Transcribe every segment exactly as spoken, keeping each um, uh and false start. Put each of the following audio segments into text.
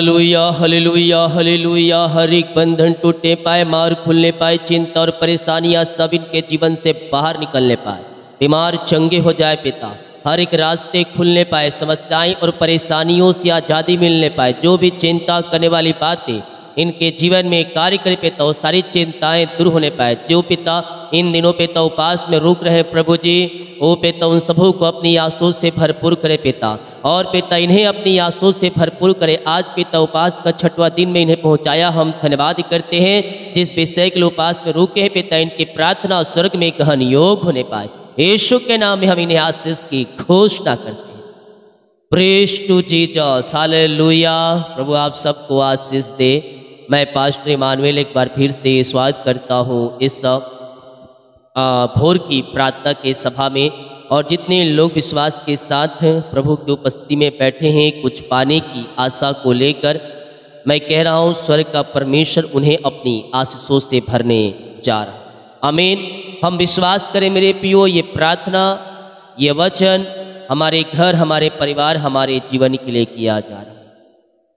Hallelujah hallelujah hallelujah. हर एक बंधन टूटने पाए, मार्ग खुलने पाए, चिंता और परेशानियां सब इनके जीवन से बाहर निकलने पाए, बीमार चंगे हो जाए पिता। हर एक रास्ते खुलने पाए, समस्याएं और परेशानियों से आज़ादी मिलने पाए। जो भी चिंता करने वाली बातें इनके जीवन में कार्य करे पिता, वो सारी चिंताएं दूर होने पाए। जो पिता इन दिनों पिता उपास में रुक रहे प्रभु जी, वो पिता उन सबों को अपनी आंसुओं से भरपूर करे पिता, और पिता इन्हें अपनी आंसुओं से भरपूर करे। आज पिता उपास का छठवा दिन में इन्हें पहुंचाया, हम धन्यवाद करते हैं। जिस विषय के लिए उपास में रुके हैं पिता, इनकी प्रार्थना स्वर्ग में गहन योग होने पाए। यीशु के नाम में हम इन्हें आशीष की घोषणा करते हैं। Praise to Jesus, hallelujah. प्रभु आप सबको आशीष दे। मैं पास्टर इमानुएल एक बार फिर से स्वागत करता हूँ इस भोर की प्रार्थना के सभा में, और जितने लोग विश्वास के साथ प्रभु की उपस्थिति में बैठे हैं कुछ पाने की आशा को लेकर, मैं कह रहा हूँ स्वर्ग का परमेश्वर उन्हें अपनी आशीषों से भरने जा रहा। आमीन। हम विश्वास करें मेरे प्रियो, ये प्रार्थना ये वचन हमारे घर, हमारे परिवार, हमारे जीवन के लिए किया जा रहा है।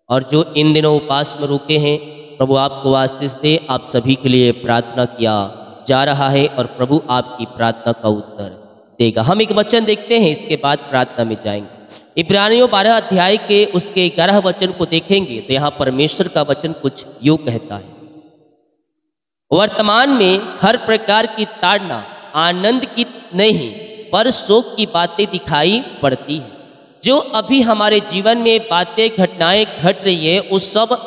और जो इन दिनों उपास में रुके हैं प्रभु आपको आशीष दे। आप सभी के लिए प्रार्थना किया जा रहा है और प्रभु आपकी प्रार्थना का उत्तर देगा। हम एक वचन देखते हैं, इसके बाद प्रार्थना में जाएंगे। इब्रानियों बारह अध्याय के उसके ग्यारह वचन को देखेंगे तो यहाँ परमेश्वर का वचन कुछ यूँ कहता है, वर्तमान में हर प्रकार की ताड़ना आनंद की नहीं पर शोक की बातें दिखाई पड़ती है। जो अभी हमारे जीवन में बातें घटनाएं घट रही है उस सब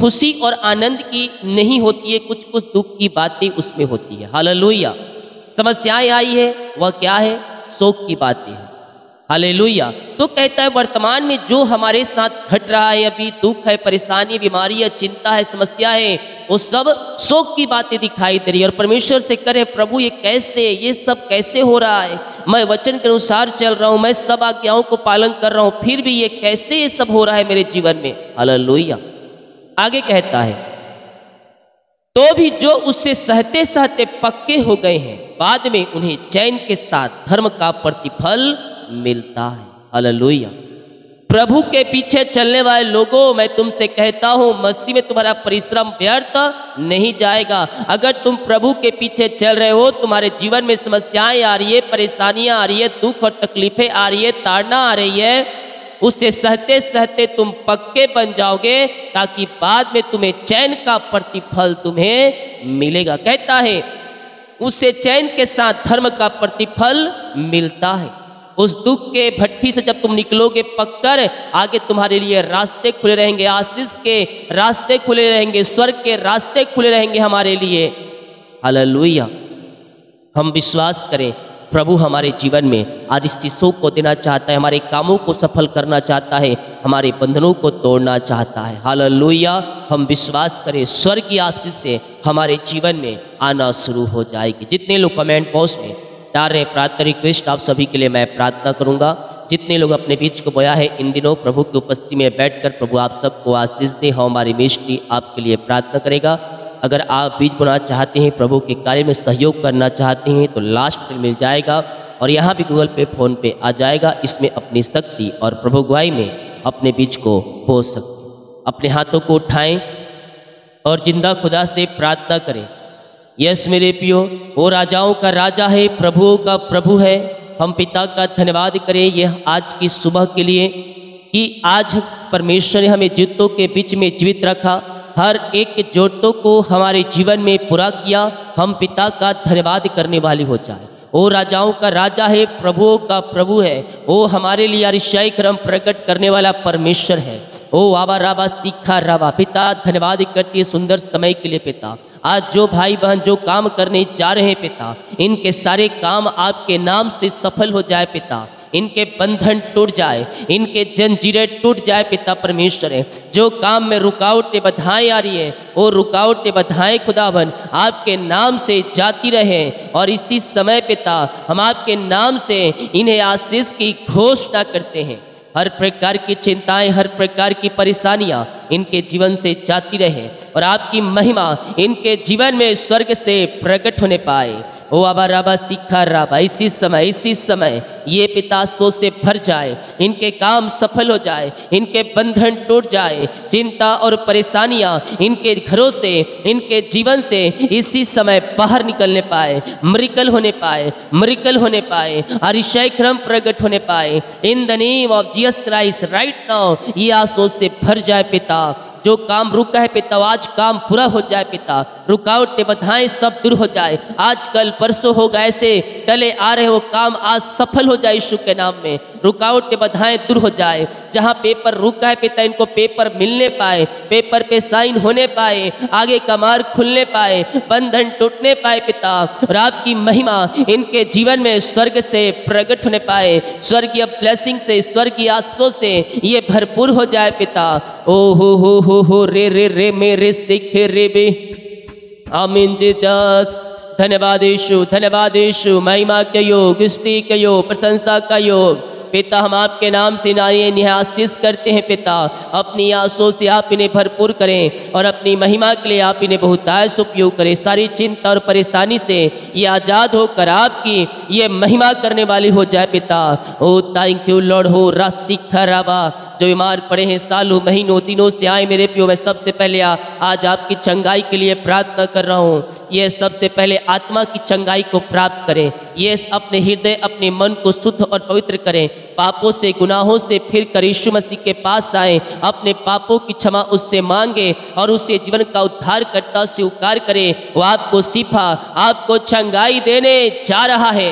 खुशी और आनंद की नहीं होती है, कुछ कुछ दुख की बातें उसमें होती है। हालेलुया। समस्याएं आई है, वह क्या है? शोक की बातें है। हालेलुया। तो कहता है वर्तमान में जो हमारे साथ घट रहा है, अभी दुख है, परेशानी, बीमारी है, चिंता है, समस्या है, वो सब शोक की बातें दिखाई दे रही है। और परमेश्वर से करे प्रभु ये कैसे, ये सब कैसे हो रहा है? मैं वचन के अनुसार चल रहा हूँ, मैं सब आज्ञाओं को पालन कर रहा हूँ, फिर भी ये कैसे ये सब हो रहा है मेरे जीवन में? हालेलुया। आगे कहता है, तो भी जो उससे सहते सहते पक्के हो गए हैं बाद में उन्हें चैन के साथ धर्म का प्रतिफल मिलता है। हालेलुया। प्रभु के पीछे चलने वाले लोगों, मैं तुमसे कहता हूं मसीह में तुम्हारा परिश्रम व्यर्थ नहीं जाएगा। अगर तुम प्रभु के पीछे चल रहे हो, तुम्हारे जीवन में समस्याएं आ रही है, परेशानियां आ रही है, दुख और तकलीफें आ रही है, ताड़ना आ रही है, उससे सहते सहते तुम पक्के बन जाओगे, ताकि बाद में तुम्हें चैन का प्रतिफल तुम्हें मिलेगा। कहता है उससे चैन के साथ धर्म का प्रतिफल मिलता है। उस दुख के भट्टी से जब तुम निकलोगे पककर, आगे तुम्हारे लिए रास्ते खुले रहेंगे, आशीष के रास्ते खुले रहेंगे, स्वर्ग के रास्ते खुले रहेंगे हमारे लिए। हालेलुया। हम विश्वास करें प्रभु हमारे जीवन में आज इस चीज़ों को देना चाहता है, हमारे कामों को सफल करना चाहता है, हमारे बंधनों को तोड़ना चाहता है। हालेलुया। हम विश्वास करें स्वर्ग की आशीष से हमारे जीवन में आना शुरू हो जाएगी। जितने लोग कमेंट बॉक्स में प्रार्थना रिक्वेस्ट, आप सभी के लिए मैं प्रार्थना करूंगा। जितने लोग अपने बीच को बोया है इन दिनों प्रभु की उपस्थिति में बैठकर, प्रभु आप सबको आशीष दे। हमारी मिनिस्ट्री आपके लिए प्रार्थना करेगा। अगर आप बीज बोना चाहते हैं, प्रभु के कार्य में सहयोग करना चाहते हैं, तो लास्ट में मिल जाएगा और यहाँ भी गूगल पे, फोन पे आ जाएगा। इसमें अपनी शक्ति और प्रभु गुआई में अपने बीज को बो सकते। अपने हाथों को उठाएं और जिंदा खुदा से प्रार्थना करें। यस मेरे प्रियो, वो राजाओं का राजा है, प्रभुओं का प्रभु है। हम पिता का धन्यवाद करें यह आज की सुबह के लिए कि आज परमेश्वर ने हमें जीवितों के बीच में जीवित रखा, हर एक के जरूरतों को हमारे जीवन में पूरा किया। हम पिता का धन्यवाद करने वाले हो जाए। वो राजाओं का राजा है, प्रभुओं का प्रभु है, वो हमारे लिए अरिशाई क्रम प्रकट करने वाला परमेश्वर है। ओ आबा राबा सीखा राबा, पिता धन्यवाद करती है सुंदर समय के लिए। पिता आज जो भाई बहन जो काम करने जा रहे हैं पिता, इनके सारे काम आपके नाम से सफल हो जाए पिता, इनके बंधन टूट जाए, इनके जंजीरें टूट जाए पिता परमेश्वर है। जो काम में रुकावटें बाधाएं आ रही है, वो रुकावटें बाधाएं खुदावन आपके नाम से जाती रहे। और इसी समय पिता हम आपके नाम से इन्हें आशीष की घोषणा करते हैं। हर प्रकार की चिंताएं, हर प्रकार की परेशानियां इनके जीवन से जाती रहे और आपकी महिमा इनके जीवन में स्वर्ग से प्रकट होने पाए। ओ आबा राबा सीखा राबा, इसी समय इसी समय ये पिता सो से भर जाए, इनके काम सफल हो जाए, इनके बंधन टूट जाए, चिंता और परेशानियां इनके घरों से इनके जीवन से इसी समय बाहर निकलने पाए, मिरेकल होने पाए, मिरेकल होने पाए, अतिशय क्रम प्रकट होने पाए। In the name of Jesus Christ right now ये आंसू से भर जाए पिता। जो काम रुका है पिता आज काम पूरा हो जाए पिता, रुकावटें बाधाएं सब दूर हो जाए। आज कल परसों होगा ऐसे टले आ रहे हो काम आज सफल हो जाए यीशु के नाम में। रुकावटें बाधाएं दूर हो जाए। जहां पेपर रुका है पिता इनको पेपर मिलने पाए, पेपर पे साइन होने पाए, आगे का मार्ग खुलने पाए, बंधन टूटने पाए पिता। और आपकी महिमा इनके जीवन में स्वर्ग से प्रकट होने पाए, स्वर्गीय ब्लेसिंग से स्वर्गीय आशीषों से ये भरपूर हो जाए पिता। ओह हो हो हो हो रे रे रे मेरे सिख रे बे आमीन जीसस। धन्यवाद यीशु, धन्यवाद यीशु। महिमा के योग, स्तुति के योग, प्रशंसा का योग पिता। हम आपके नाम से नारिये निहासिस करते हैं पिता। अपनी आंसों से आप इन्हें भरपूर करें और अपनी महिमा के लिए आप इन्हें बहुतायश उपयोग करें। सारी चिंता और परेशानी से ये आज़ाद होकर आपकी ये महिमा करने वाली हो जाए पिता। Oh thank you Lord. हो राशि खराबा जो बीमार पड़े हैं सालों महीनों दिनों से आए मेरे प्यो, मैं सबसे पहले आ, आज आपकी चंगाई के लिए प्रार्थना कर रहा हूँ। ये सबसे पहले आत्मा की चंगाई को प्राप्त करें। ये अपने हृदय अपने मन को शुद्ध और पवित्र करें, पापों से गुनाहों से फिर कर यीशु मसीह के पास आए, अपने पापों की क्षमा उससे मांगे और उससे जीवन का उद्धार करता स्वीकार करे। वो आपको शिफा आपको चंगाई देने जा रहा है।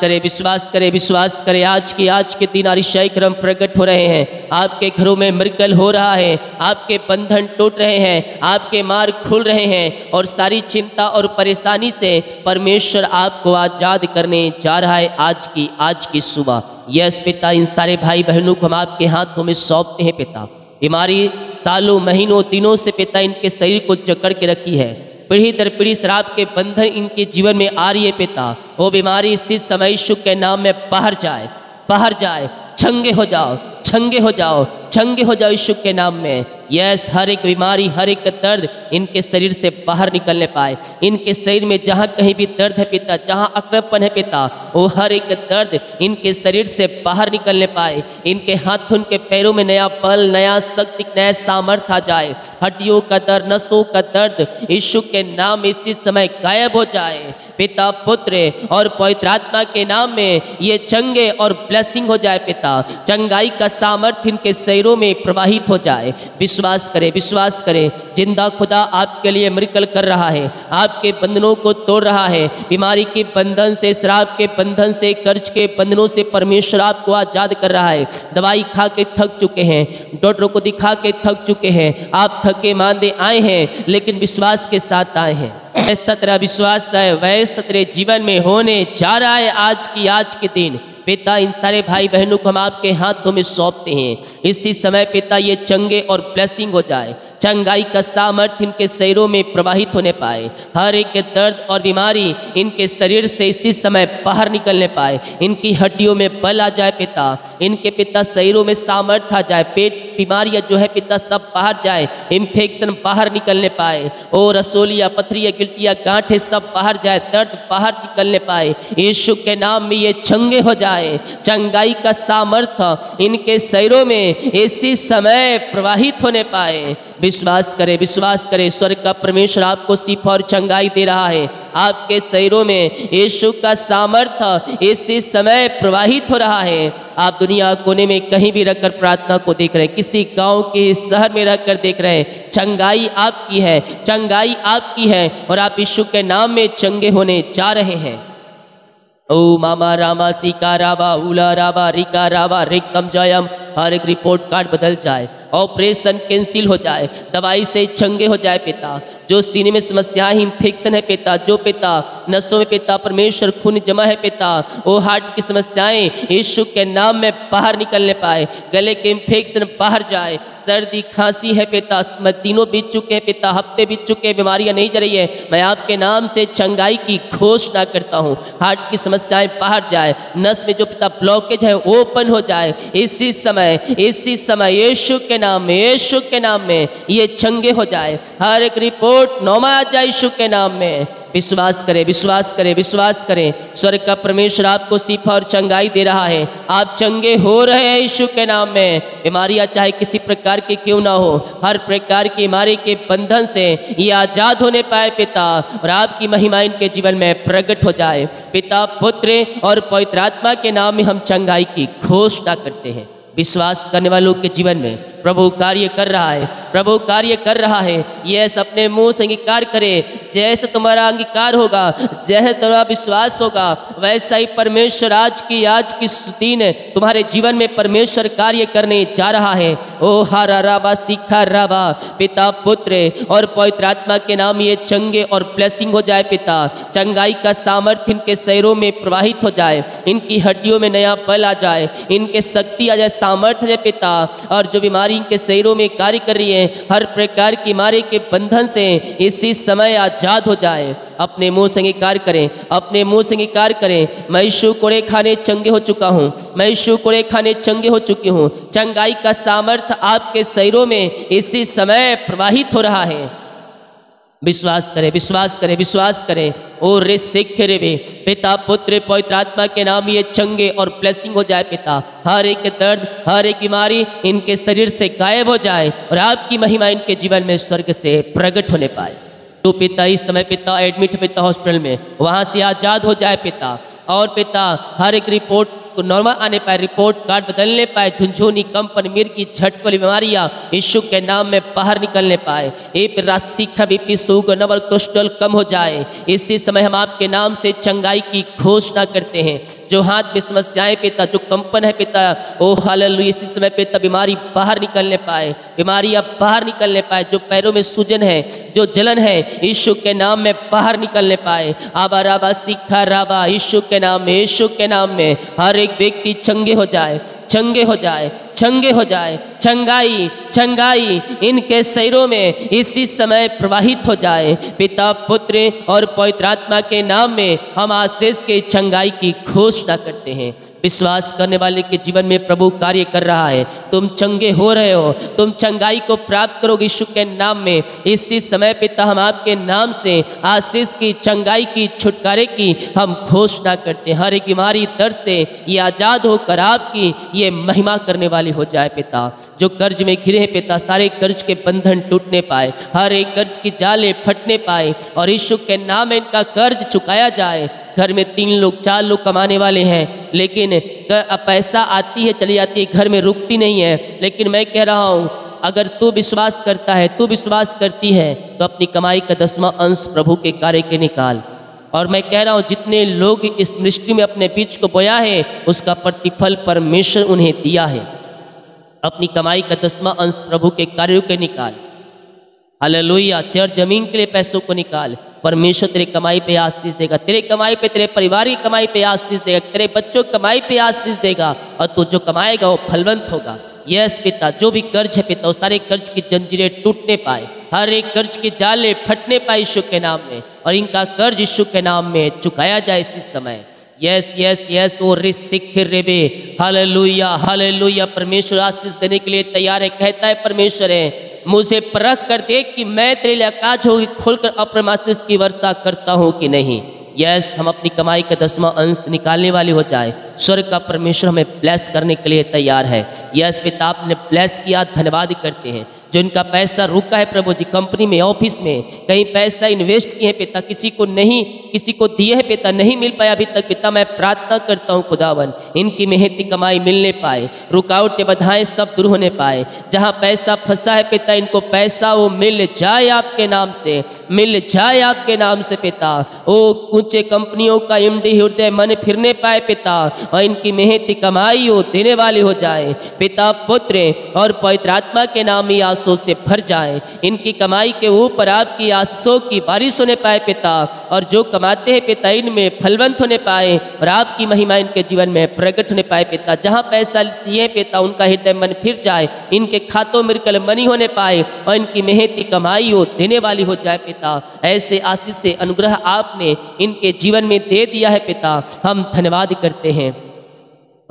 करे विश्वास करे विश्वास करे। आज की आज के दिन अतिशय क्रम प्रकट हो रहे हैं। आपके घरों में मिरेकल हो रहा है, आपके बंधन टूट रहे हैं, आपके मार्ग खुल रहे हैं और सारी चिंता और परेशानी से परमेश्वर आपको आजाद करने जा रहा है आज की आज की सुबह। यस पिता, इन सारे भाई बहनों को हम आपके हाथों में सौंपते हैं पिता। बीमारी सालों महीनों दिनों से पिता इनके शरीर को जकड़ के रखी है। पीढ़ी दर पीढ़ी शराब के बंधन इनके जीवन में आ रही है पिता। वो बीमारी इसी समय यीशु के नाम में बाहर जाए, बाहर जाए। छंगे हो जाओ, छंगे हो जाओ, छंगे हो जाओ यीशु के नाम में। यस, हर एक बीमारी हर एक दर्द इनके शरीर से बाहर निकलने पाए। इनके शरीर में जहाँ कहीं भी दर्द है पिता, जहाँ अकड़पन है पिता, वो हर एक दर्द इनके शरीर से बाहर निकलने पाए। इनके हाथों के पैरों में नया बल नया शक्ति नया सामर्थ आ जाए। हड्डियों का दर्द नसों का दर्द यीशु के नाम में इसी समय गायब हो जाए पिता। पुत्र और पवित्र आत्मा के नाम में ये चंगे और ब्लेसिंग हो जाए पिता। चंगाई का सामर्थ इनके शरीरों में प्रवाहित हो जाए। विश्वास करें विश्वास करें। जिंदा खुदा आपके लिए मिरेकल कर रहा है, आपके बंधनों को तोड़ रहा है। बीमारी के बंधन से, शराब के बंधन से, कर्ज के बंधनों से परमेश्वर आपको आजाद कर रहा है। दवाई खा के थक चुके हैं, डॉक्टरों को दिखा के थक चुके हैं, आप थके मांदे आए हैं लेकिन विश्वास के साथ आए हैं। ऐसा तेरा विश्वास है वैसा तेरे जीवन में होने जा रहा है आज की आज के दिन पिता। इन सारे भाई बहनों को हम आपके हाथों में सौंपते हैं। इसी समय पिता ये चंगे और ब्लेसिंग हो जाए। चंगाई का सामर्थ इनके शरीरों में प्रवाहित होने पाए। हर एक दर्द और बीमारी इनके शरीर से इसी समय बाहर निकलने पाए। इनकी हड्डियों में बल आ जाए पिता। इनके पिता शरीरों में सामर्थ आ जाए। पेट बीमारियां जो है पिता सब बाहर जाए। इन्फेक्शन बाहर निकलने पाए। और रसोलिया पथरिया गिल्टिया गांठे सब बाहर जाए। दर्द बाहर निकलने पाए। यीशु के नाम में ये चंगे हो जाए। चंगाई का सामर्थ इनके शरीरों में इसी समय प्रवाहित होने पाए। विश्वास करें विश्वास करें। स्वर्ग का परमेश्वर आपको शिफा और चंगाई दे रहा है। आपके शरीरों में यीशु का सामर्थ इसी समय प्रवाहित हो रहा है। आप दुनिया कोने में कहीं भी रखकर प्रार्थना को देख रहे हैं, किसी गांव के शहर में रखकर देख रहे हैं, चंगाई आपकी है, चंगाई आपकी है और आप यीशु के नाम में चंगे होने जा रहे हैं। ओ मामा रामा सीका रावा उला रावा रिका रावा रिकम जयम। हर एक रिपोर्ट कार्ड बदल जाए, ऑपरेशन कैंसिल हो जाए, दवाई से चंगे हो जाए पिता। जो सीने में समस्याएं इन्फेक्शन है पिता, जो पिता नसों में पिता परमेश्वर खून जमा है पिता, वो हार्ट की समस्याएं यीशु के नाम में बाहर निकलने पाए। गले के इन्फेक्शन बाहर जाए। सर्दी खांसी है पिता, महीनों बीत चुके हैं पिता, हफ्ते बीत चुके हैं, बीमारियां नहीं जा रही है। मैं आपके नाम से चंगाई की घोषणा करता हूँ। हार्ट की समस्याएं बाहर जाए। नस में जो पिता ब्लॉकेज है वो ओपन हो जाए। इसी समय समय, इसी समय यीशु के नाम में, यीशु के नाम में ये चंगे हो जाए। हर एक रिपोर्ट नॉर्मल आ जाए यीशु के नाम में। विश्वास करें, विश्वास करें, विश्वास करें। स्वर्ग का परमेश्वर आपको शिफा और चंगाई दे रहा है। आप चंगे हो रहे हैं यीशु के नाम में। बीमारियां चाहे किसी प्रकार की क्यों ना हो, हर प्रकार की बीमारी के बंधन से ये आजाद होने पाए पिता, और आपकी महिमा इनके जीवन में प्रकट हो जाए। पिता, पुत्र और पवित्र आत्मा के नाम में हम चंगाई की घोषणा करते हैं। विश्वास करने वालों के जीवन में प्रभु कार्य कर रहा है, प्रभु कार्य कर रहा है। ये अपने मुंह से अंगीकार करे, जैसे तुम्हारा अंगीकार होगा, जैसे तुम्हारा विश्वास होगा, वैसा ही परमेश्वर आज की आज की दिन तुम्हारे जीवन में परमेश्वर कार्य करने जा रहा है। ओ हारा राबा सीखा राबा। पिता, पुत्र और पवित्र आत्मा के नाम ये चंगे और ब्लेसिंग हो जाए पिता। चंगाई का सामर्थ्य इनके शरीरों में प्रवाहित हो जाए, इनकी हड्डियों में नया बल आ जाए, इनके शक्ति आ जाए, सामर्थ्य है पिता। और जो बीमारी इनके शरीरों में कार्य कर रही है, हर प्रकार की बीमारी के बंधन से इसी समय आजाद हो जाए। अपने मुंह से अंगीकार करें, अपने मुंह से अंगीकार करें। मैं यीशु कोड़े खाने चंगे हो चुका हूँ, मैं यीशु कोड़े खाने चंगे हो चुकी हूँ। चंगाई का सामर्थ्य आपके शरीरों में इसी समय प्रवाहित हो रहा है। विश्वास करें, विश्वास करें, विश्वास करें। और रे सिख रे भी। पिता, पुत्र, पवित्र आत्मा के नाम ये चंगे और ब्लेसिंग हो जाए पिता। हर एक दर्द, हर एक बीमारी इनके शरीर से गायब हो जाए, और आपकी महिमा इनके जीवन में स्वर्ग से प्रकट होने पाए। तो पिता इस समय पिता एडमिट पिता हॉस्पिटल में, वहाँ से आज़ाद हो जाए पिता। और पिता हर एक रिपोर्ट को नॉर्मल आने पाए, रिपोर्ट कार्ड बदलने पाए। झुंझुनी, कंपन, मीर की झट वाली बीमारियां यीशु के नाम में बाहर निकलने पाए। एक राशि का बीपी, शुगर, नंबर, कोलेस्ट्रॉल कम हो जाए। इसी समय हम आपके नाम से चंगाई की घोषणा करते हैं। जो हाथ में समस्याएं पिता, जो कंपन है पिता, ओ हालेलुया, इसी समय पिता बीमारी बाहर निकलने पाए, बीमारियां बाहर निकलने पाए। जो पैरों में सूजन है, जो जलन है, यीशु के नाम में बाहर निकलने पाए। आबा राबा सीखा राबा, यीशु के नाम में, यीशु के नाम में हर एक व्यक्ति चंगे हो जाए, चंगे हो जाए, चंगे हो जाए। चंगाई, चंगाई इनके शरीरों में इसी समय प्रवाहित हो जाए। पिता, पुत्र और पवित्र आत्मा के नाम में हम आशीष के चंगाई की घोषणा करते हैं। विश्वास करने वाले के जीवन में प्रभु कार्य कर रहा है। तुम चंगे हो रहे हो, तुम चंगाई को प्राप्त करोगे यीशु के नाम में। इसी समय पिता हम आपके नाम से आशीष की, चंगाई की, छुटकारे की हम घोषणा करते हैं। हर एक बीमारी, दर्द से ये आज़ाद होकर आपकी ये महिमा करने वाली हो जाए पिता। जो कर्ज में घिरे हैं पिता, सारे कर्ज के बंधन टूटने पाए, हर एक कर्ज की जाले फटने पाए, और यीशु के नाम में इनका कर्ज चुकाया जाए। घर में तीन लोग, चार लोग कमाने वाले हैं, लेकिन पैसा आती है चली जाती है, घर में रुकती नहीं है। लेकिन मैं कह रहा हूँ, अगर तू विश्वास करता है, तू विश्वास करती है, तो अपनी कमाई का दसवां अंश प्रभु के कार्य के निकाल। और मैं कह रहा हूँ, जितने लोग इस मिनिस्ट्री में अपने बीज को बोया है, उसका प्रतिफल परमेश्वर उन्हें दिया है। अपनी कमाई का दसवां अंश प्रभु के कार्यों के निकाल। हालेलुया। चर्च जमीन के लिए पैसों को निकाल। परमेश्वर तेरे कमाई पे आशीष देगा, तेरे कमाई पे, तेरे परिवार की कमाई पे आशीष देगा, तेरे बच्चों की कमाई पे आशीष देगा, और तू जो कमाएगा वो फलवंत होगा। यस पिता, जो भी कर्ज है पिता, उस सारे कर्ज की जंजीरें टूटने पाए, हर एक कर्ज के जाले फटने पाए यीशु के नाम में, और इनका कर्ज यीशु के नाम में चुकाया जाए इसी समय। Yes yes yes. और रेबे हालेलुया, हालेलुया। परमेश्वर आशीष देने के लिए तैयार है। कहता है परमेश्वर है, मुझे परख कर देख कि मैं तेरे लिए आकाश होगी खोलकर अपने आशीष की वर्षा करता हूँ कि नहीं। यस yes, हम अपनी कमाई का दसवां अंश निकालने वाले हो जाए। स्वर्ग का परमेश्वर हमें ब्लेस करने के लिए तैयार है। यस yes, पिता आपने ब्लेस किया, धन्यवाद करते हैं। जो इनका पैसा रुका है प्रभु जी, कंपनी में, ऑफिस में कहीं पैसा इन्वेस्ट किए हैं पिता, किसी को नहीं, किसी को दिए हैं पिता, नहीं मिल पाया अभी तक पिता। मैं प्रार्थना करता हूँ खुदावन, इनकी मेहनती कमाई मिलने पाए, रुकावटें, बाधाएं सब दूर होने पाए। जहाँ पैसा फंसा है पिता, इनको पैसा वो मिल जाए आपके नाम से, मिल जाए आपके नाम से पिता। ओ ऊंचे कंपनियों का एम डी हृदय मन फिरने पाए पिता, और इनकी मेहनती कमाई वो देने वाली हो जाए। पिता, पुत्र और पवित्र आत्मा के नाम ही आशीषों से भर जाए। इनकी कमाई के ऊपर आपकी आशीषों की बारिश होने पाए पिता, और जो माते हैं पिता, इनमें फलवंत होने पाए, और आपकी महिमा इनके जीवन में प्रकट होने पाए पिता। जहाँ पैसा दिए पिता, उनका हृदय मन फिर जाए, इनके खातों में मिर्कल मनी होने पाए, और इनकी मेहनती कमाई हो देने वाली हो जाए पिता। ऐसे आशीष से अनुग्रह आपने इनके जीवन में दे दिया है पिता, हम धन्यवाद करते हैं।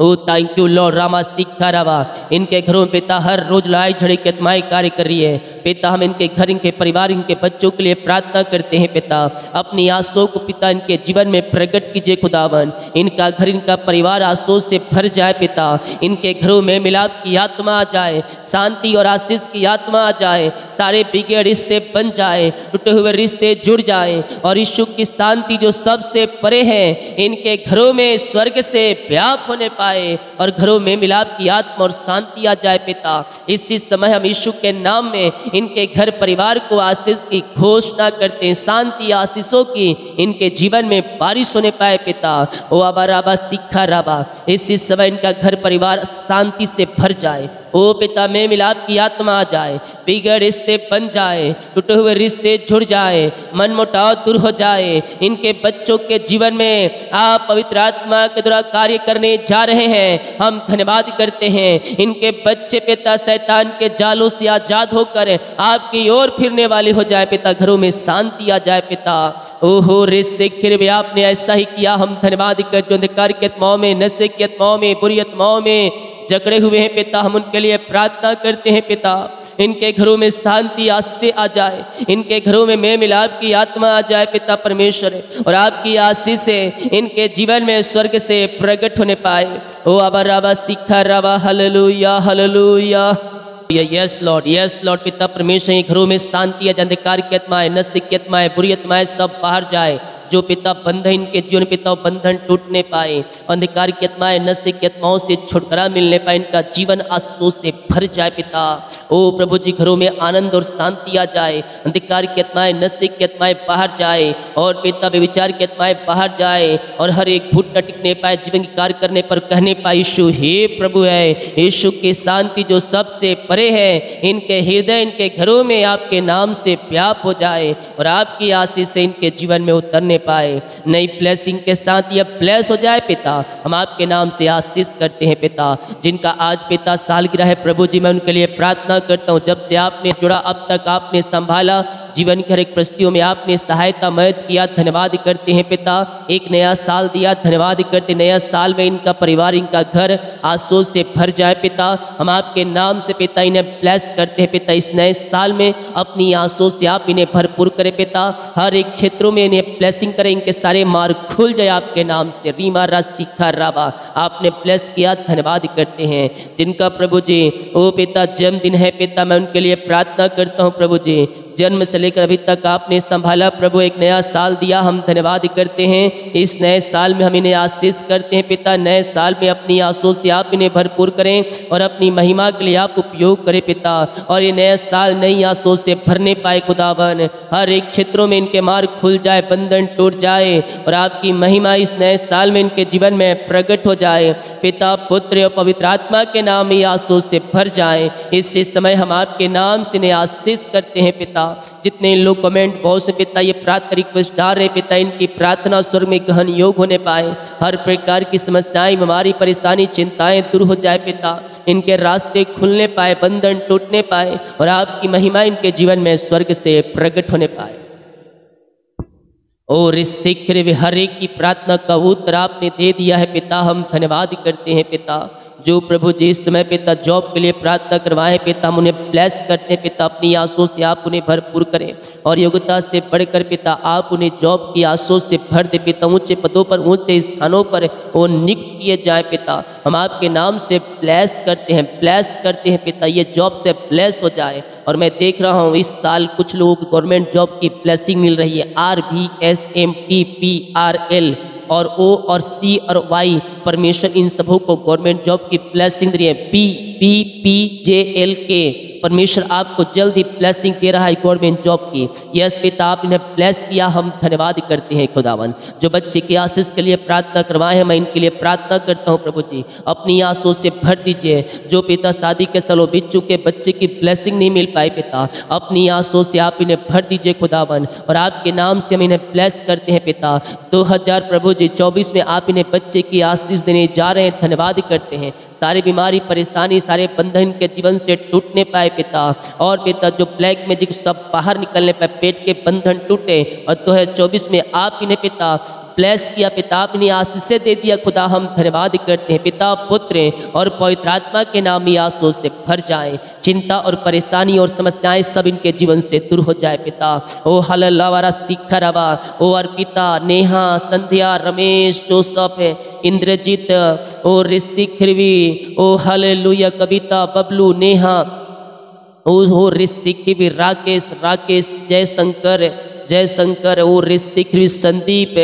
ओ थैंक यू लॉर्ड रामा सिखा रावा। इनके घरों पिता हर रोज लड़ाई झड़े के आत्माएं कार्य कर रही है पिता। हम इनके घर इनके परिवार इनके बच्चों के लिए प्रार्थना करते हैं पिता। अपनी आंसू को पिता इनके जीवन में प्रकट कीजिए खुदावन। इनका घर इनका परिवार आंसू से भर जाए पिता। इनके घरों में मिलाप की आत्मा आ जाए, शांति और आशीष की आत्मा आ जाए। सारे बिगड़े रिश्ते बन जाए, टूटे हुए रिश्ते जुड़ जाए और यीशु की शांति जो सबसे परे है इनके घरों में स्वर्ग से व्याप होने और घरों में मिलाप की आत्मा और शांति आ जाए पिता। इसी समय हम यीशु के नाम में इनके घर परिवार को आशीष की घोषणा करते हैं। शांति आशीषों की इनके जीवन में बारिश होने पाए पिता। ओ आबा राबा सिखा राबा। इसी समय इनका घर परिवार शांति से भर जाए। ओ पिता में मिलाप की आत्मा आ जाए, बिगड़ रिश्ते बन जाए, टूटे हुए रिश्ते जुड़ जाए, मनमुटाव दूर हो जाए। इनके बच्चों के जीवन में आप पवित्र आत्मा के द्वारा कार्य करने जा रहे हैं, हम धन्यवाद करते हैं। इनके बच्चे पिता शैतान के जालों से आजाद होकर आपकी ओर फिरने वाले हो जाए पिता। घरों में शांति आ जाए पिता। ओहो रिश्ते फिर भी आपने ऐसा ही किया, हम धन्यवाद कर। जो अंधकार की आत्माओं में, नशे की आत्माओं में, बुरी आत्माओं में जकड़े हुए हैं पिता, हम उनके लिए प्रार्थना करते हैं पिता। इनके घरों में शांति आशीष आ जाए, इनके घरों में मेल मिलाप की आत्मा आ जाए पिता परमेश्वर, और आपकी आशीष से इनके जीवन में स्वर्ग से प्रकट होने पाए। ओ आबा राबा सिखा राबा। Hallelujah hallelujah. Yes lord yes lord पिता परमेश्वर। घरों में शांति आ जाए, अंधकार की आत्माएं, नशे की आत्माएं, बुरी आत्माएं सब बाहर जाए। जो पिता बंधन इनके जीवन पिता बंधन टूटने पाए, अंधकार की आत्माएं नशे की आत्माओं से छुटकारा मिलने पाए। इनका जीवन आंसू से भर जाए पिता। ओ प्रभु जी घरों में आनंद और शांति आ जाए। अंधकार की आत्माएं नशे की आत्माएं बाहर जाए और पिता व्यभिचार की आत्माएं बाहर जाए और हर एक घुटना टिकने पाए, जीवन के कार्य करने पर कहने पाए यीशु हे प्रभु है। यीशु की शांति जो सबसे परे है इनके हृदय इनके घरों में आपके नाम से व्याप हो जाए और आपकी आशीष से इनके जीवन में उतरने पाए। नई ब्लेसिंग के साथ यह ब्लेस हो जाए पिता। हम आपके नाम से आशीष करते हैं पिता। जिनका आज पिता सालगिरह है प्रभु जी, मैं उनके लिए प्रार्थना करता हूँ। जब से आपने जुड़ा अब तक आपने संभाला, जीवन की हर एक परिस्थितियों में आपने सहायता मदद किया, धन्यवाद करते हैं पिता। एक नया साल दिया, धन्यवाद करते। नया साल में इनका परिवार इनका घर आशीष से भर जाए पिता। हम आपके नाम से पिता इन्हें ब्लेस करते हैं पिता। इस नए साल में अपनी आशीष से आप इन्हें भरपूर करें पिता। हर एक क्षेत्रों में इन्हें ब्लेसिंग करें, इनके सारे मार्ग खुल जाए आपके नाम से। रीमा रा सिखा राबा। आपने ब्लेस किया, धन्यवाद करते हैं। जिनका प्रभु जी ओ पिता जन्मदिन है पिता, मैं उनके लिए प्रार्थना करता हूँ प्रभु जी। जन्म से लेकर अभी तक आपने संभाला प्रभु। एक नया साल दिया, हम धन्यवाद करते हैं। इस नए साल में हम इन्हें आशीष करते हैं पिता। नए साल में अपनी आशीष से आप इन्हें भरपूर करें और अपनी महिमा के लिए आप उपयोग करें पिता। और ये नया साल नई आशीष से भरने पाए खुदावन। हर एक क्षेत्रों में इनके मार्ग खुल जाए, बंधन टूट जाए और आपकी महिमा इस नए साल में इनके जीवन में प्रकट हो जाए पिता। पुत्र और पवित्र आत्मा के नाम ये आशीष से भर जाए। इस समय हम आपके नाम से इन्हें आशीष करते हैं पिता। जितने लोग कमेंट बहुत से पिता ये प्रार्थना रिक्वेस्ट डाल रहे पिता, इनकी प्रार्थना स्वर्ग में गहन योग होने पाए। हर प्रकार की समस्याएं, बीमारी, परेशानी, चिंताएं दूर हो जाए पिता। इनके रास्ते खुलने पाए, बंधन टूटने पाए और आपकी महिमा इनके जीवन में स्वर्ग से प्रकट होने पाए। और इस शीघ्र वे हर एक की प्रार्थना का उत्तर आपने दे दिया है पिता, हम धन्यवाद करते हैं पिता। जो प्रभु जी इस समय पिता जॉब के लिए प्रार्थना करवाएं पिता, हम उन्हें ब्लेस करते हैं पिता। अपनी आंसू से आप उन्हें भरपूर करें और योग्यता से बढ़कर पिता आप उन्हें जॉब की आंसू से भर दे पिता। ऊंचे पदों पर ऊंचे स्थानों पर वो नियुक्त किए जाए पिता। हम आपके नाम से ब्लेस करते हैं ब्लेस करते हैं पिता। ये जॉब से ब्लेस हो जाए। और मैं देख रहा हूँ इस साल कुछ लोगों को गवर्नमेंट जॉब की ब्लेसिंग मिल रही है। R B S M T P R L और ओ और सी और वाई परमेश्वर इन सबों को गवर्नमेंट जॉब की ब्लेसिंग दे रही है। P P P J L के परमेश्वर आपको जल्द ही ब्लेसिंग दे रहा है गवर्नमेंट जॉब की। यस पिता आप इन्हें ब्लेस किया, हम धन्यवाद करते हैं खुदावन। जो बच्चे की आशीष के लिए प्रार्थना करवाए हैं, मैं इनके लिए प्रार्थना करता हूँ प्रभु जी, अपनी आंसू से भर दीजिए। जो पिता शादी के सालों बीत चुके बच्चे की ब्लेसिंग नहीं मिल पाई पिता, अपनी आंसू से आप इन्हें भर दीजिए खुदावन। और आपके नाम से हम इन्हें ब्लेस करते हैं पिता। दो हजार प्रभु जी चौबीस में आप इन्हें बच्चे की आशीष देने जा रहे हैं, धन्यवाद करते हैं। सारी बीमारी, परेशानी, सारे बंधन के जीवन से टूटने पाए पिता। और पिता जो ब्लैक मैजिक सब बाहर निकलने पर पेट के बंधन टूटे। और दो हजार चौबीस में आप इन्हें पिता प्लेस किया, पिता ने आशीष दे दिया। खुदा हम धन्यवाद करते हैं, पिता पुत्र और पवित्र आत्मा के नाम ही आशीष से भर जाए। चिंता और परेशानी और समस्याएं सब इनके जीवन से दूर हो जाए पिता। ओ हल्लावारा शिखरवा, ओ अर्पिता, नेहा, संध्या, रमेश, जोसफ, इंद्रजीत, ओ ऋषि खिरवी, ओ हालेलुया, कविता, बबलू, नेहा, ओ ऋषि खिरवी, राकेश राकेश जयशंकर जयशंकर, ओ ऋषि खिरवी, संदीप,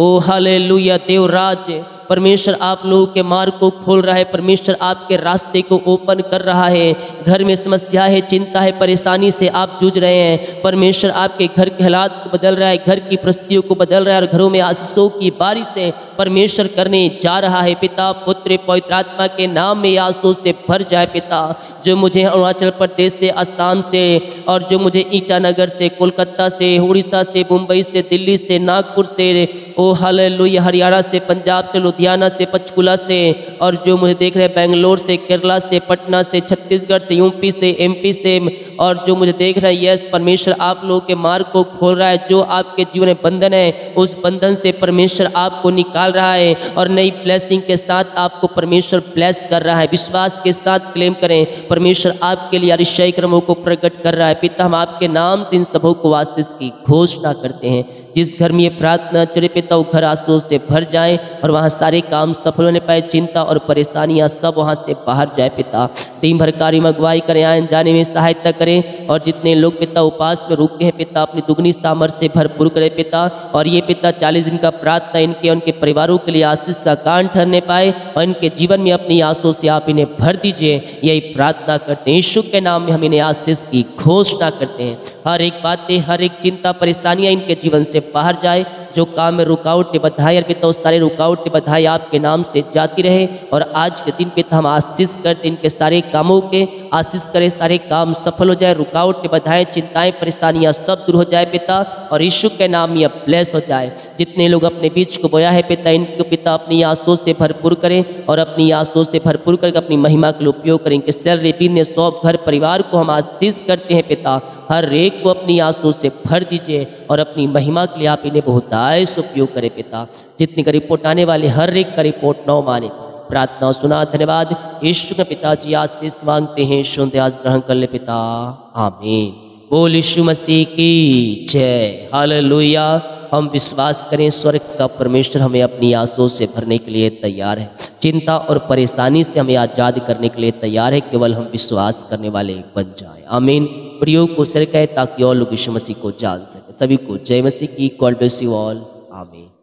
ओ हालेलुया, देवराज। परमेश्वर आप लोगों के मार्ग को खोल रहा है, परमेश्वर आपके रास्ते को ओपन कर रहा है। घर में समस्या है, चिंता है, परेशानी से आप जूझ रहे हैं, परमेश्वर आपके घर के हालात को बदल रहा है, घर की परिस्थितियों को बदल रहा है और घरों में आशीषों की बारिश है परमेश्वर करने जा रहा है। पिता पुत्र पवित्र आत्मा के नाम में आशीष से भर जाए पिता। जो मुझे अरुणाचल प्रदेश से, असम से, और जो मुझे ईटानगर से, कोलकाता से, उड़ीसा से, मुंबई से, दिल्ली से, नागपुर से, ओ हालेलुया, हरियाणा से, पंजाब से, लुधियाना से, पंचकुला से, और जो मुझे देख रहे हैं बेंगलोर से, केरला से, पटना से, छत्तीसगढ़ से, यूपी से, एमपी से, और जो मुझे देख रहे हैं, यस परमेश्वर आप लोगों के मार्ग को खोल रहा है। जो आपके जीवन में बंधन है उस बंधन से परमेश्वर आपको निकाल रहा है और नई ब्लेसिंग के साथ आपको परमेश्वर ब्लेस कर रहा है। विश्वास के साथ क्लेम करें, परमेश्वर आपके लिए अतिशय कर्मों को प्रकट कर रहा है। पिता हम आपके नाम से इन सबों को आशीष की घोषणा करते हैं। जिस घर में ये प्रार्थना चले पिता वो घर आशीष से भर जाए और वहाँ सारे काम सफल होने पाए, चिंता और परेशानियाँ सब वहाँ से बाहर जाए पिता। दिन भर कार्य में अगुवाई करें, आने जाने में सहायता करें, और जितने लोग पिता उपास में रुके हैं पिता अपनी दुगनी सामर्थ्य से भरपूर करें पिता। और ये पिता चालीस दिन का प्रार्थना इनके उनके परिवारों के लिए आशीष का कारण ठहरने पाए और इनके जीवन में अपनी आशीषों से आप इन्हें भर दीजिए, यही प्रार्थना करते हैं। यीशु के नाम में हम इन्हें आशीष की घोषणा करते हैं। हर एक बातें, हर एक चिंता परेशानियाँ इनके जीवन से बाहर जाए। जो काम में रुकावटें बधाई अर्पिता उस सारे रुकावटें बधाई आपके नाम से जाती रहे। और आज के दिन पिता हम आशीष करते इनके सारे कामों के, आशीष करें सारे काम सफल हो जाए, रुकावटें बधाएं चिंताएं परेशानियां सब दूर हो जाए पिता। और यीशु के नाम यह ब्लेस हो जाए। जितने लोग अपने बीच को बोया है पिता इनको पिता अपनी आशीषों से भरपूर करें और अपनी आशीषों से भरपूर करके अपनी महिमा के लिए उपयोग करें। इनके सैलरी बिजनेस शॉप घर परिवार को हम आशीष करते हैं पिता। हर एक को अपनी आशीषों से भर दीजिए और अपनी महिमा के लिए आप इन्हें बहुत उपयोग करे पिता। जितने का रिपोर्ट आने वाले हर एक का रिपोर्ट नौ माने। प्रार्थना सुना, धन्यवाद यीशु के पिताजी आशीष मांगते हैं, आज ग्रहण कर ले पिता, आमीन। बोल यीशु मसीह की जय, हालेलुया। हम विश्वास करें स्वर्ग का परमेश्वर हमें अपनी आशीषों से भरने के लिए तैयार है, चिंता और परेशानी से हमें आजाद करने के लिए तैयार है। केवल हम विश्वास करने वाले बन जाए, आमीन। प्रयोग को शेयर करें ताकि और लोग यीशु मसीह को जान सके। सभी को जय मसीह की। गॉड ब्लेस यू ऑल, आमीन।